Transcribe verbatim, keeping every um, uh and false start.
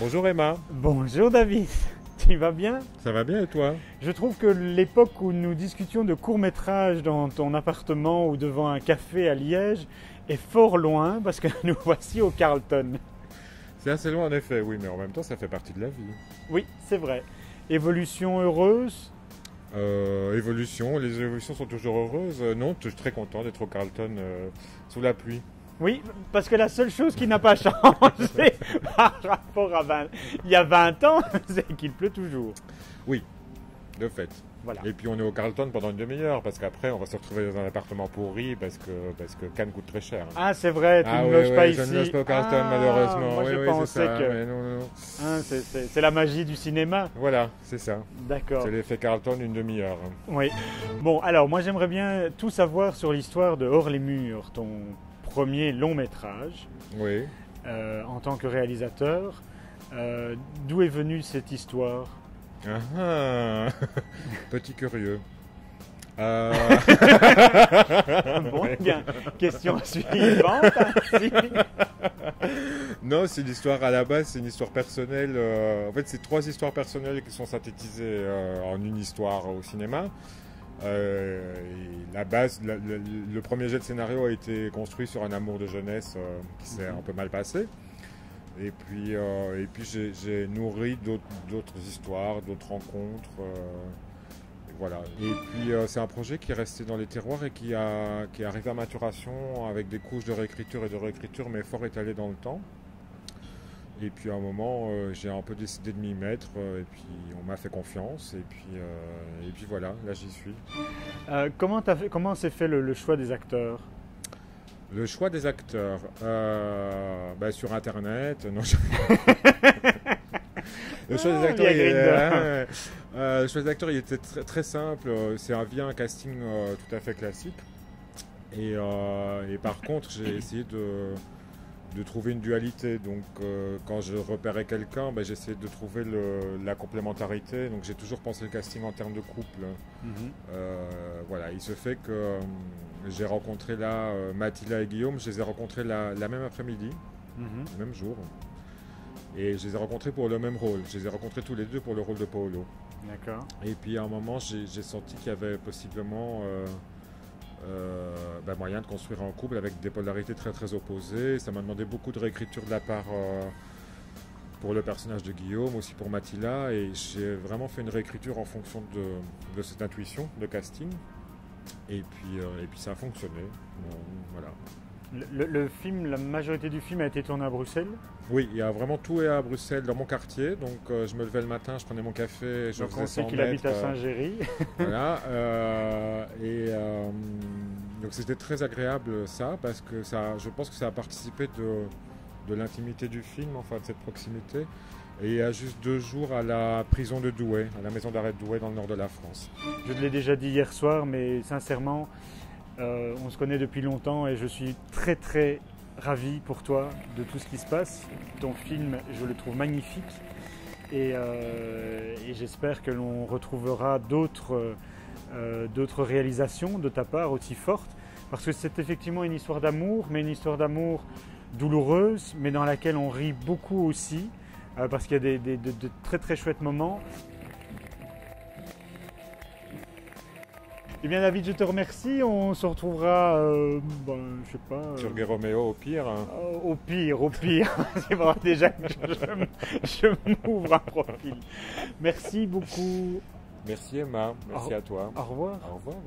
Bonjour Emma. Bonjour David. Tu vas bien? Ça va bien et toi? Je trouve que l'époque où nous discutions de courts-métrages dans ton appartement ou devant un café à Liège est fort loin parce que nous voici au Carlton. C'est assez loin en effet, oui, mais en même temps ça fait partie de la vie. Oui, c'est vrai. Évolution heureuse? Euh, évolution, les évolutions sont toujours heureuses. Euh, non, je suis très content d'être au Carlton euh, sous la pluie. Oui, parce que la seule chose qui n'a pas changé par rapport à vingt... il y a vingt ans, c'est qu'il pleut toujours. Oui, de fait. Voilà. Et puis on est au Carlton pendant une demi-heure, parce qu'après on va se retrouver dans un appartement pourri, parce que, parce que Cannes coûte très cher. Ah c'est vrai, tu ah, ne oui, loges oui, pas je ici. Je ne loge pas au Carlton ah, malheureusement. Oui, oui, c'est ça. Que... Non, non, non. Hein, c'est la magie du cinéma. Voilà, c'est ça. D'accord. C'est l'effet Carlton une demi-heure. Oui. Bon, alors moi j'aimerais bien tout savoir sur l'histoire de Hors les Murs, ton premier long métrage. Oui. Euh, en tant que réalisateur, euh, d'où est venue cette histoire ? Ah ah. Petit curieux. Euh... bon, bien. Question suivante. Ainsi. Non, c'est l'histoire à la base, c'est une histoire personnelle. Euh, en fait, c'est trois histoires personnelles qui sont synthétisées euh, en une histoire au cinéma. Euh, et la base, la, le, le premier jet de scénario a été construit sur un amour de jeunesse euh, qui s'est mmh. un peu mal passé. Et puis, euh, et puis j'ai nourri d'autres histoires, d'autres rencontres, euh, et voilà. Et puis euh, c'est un projet qui est resté dans les tiroirs et qui, a, qui est arrivé à maturation avec des couches de réécriture et de réécriture, mais fort étalées dans le temps. Et puis à un moment, euh, j'ai un peu décidé de m'y mettre, euh, et puis on m'a fait confiance, et puis, euh, et puis voilà, là j'y suis. Euh, comment t'as fait, comment s'est fait le, le choix des acteurs ? Le choix des acteurs, euh, bah sur Internet, non, je... le, choix ah, acteurs, il, euh, euh, le choix des acteurs, il était très, très simple, c'est un, via un casting euh, tout à fait classique, et, euh, et par contre j'ai essayé de, de trouver une dualité, donc euh, quand je repérais quelqu'un, bah, j'essayais de trouver le, la complémentarité, donc j'ai toujours pensé le casting en termes de couple, mm-hmm. euh, voilà, il se fait que... J'ai rencontré là euh, Mathilda et Guillaume, je les ai rencontrés la, la même après-midi, mm-hmm. le même jour. Et je les ai rencontrés pour le même rôle. Je les ai rencontrés tous les deux pour le rôle de Paolo. D'accord. Et puis à un moment, j'ai senti qu'il y avait possiblement euh, euh, bah, moyen de construire un couple avec des polarités très très opposées. Ça m'a demandé beaucoup de réécriture de la part euh, pour le personnage de Guillaume, aussi pour Mathilda. Et j'ai vraiment fait une réécriture en fonction de, de cette intuition de casting. Et puis, euh, et puis ça a fonctionné, euh, voilà. Le, le film, la majorité du film a été tourné à Bruxelles? Oui, il y a vraiment tout est à Bruxelles, dans mon quartier. Donc euh, je me levais le matin, je prenais mon café, je donc faisais on sait qu'il habite à Saint-Géry. Euh, voilà, euh, et euh, donc c'était très agréable ça, parce que ça, je pense que ça a participé de, de l'intimité du film, enfin de cette proximité. Et il y a juste deux jours à la prison de Douai, à la maison d'arrêt de Douai dans le nord de la France. Je te l'ai déjà dit hier soir, mais sincèrement, euh, on se connaît depuis longtemps et je suis très très ravi pour toi de tout ce qui se passe. Ton film, je le trouve magnifique et, euh, et j'espère que l'on retrouvera d'autres euh, d'autres réalisations de ta part aussi fortes. Parce que c'est effectivement une histoire d'amour, mais une histoire d'amour douloureuse, mais dans laquelle on rit beaucoup aussi. Euh, parce qu'il y a des, des, de, de très très chouettes moments. Eh bien David, je te remercie, on se retrouvera, euh, ben, je sais pas... Euh... Sur Guéroméo au pire hein. euh, Au pire, au pire, c'est vrai déjà que je, je m'ouvre un profil. Merci beaucoup. Merci Emma, merci au, à toi. Au revoir. Au revoir.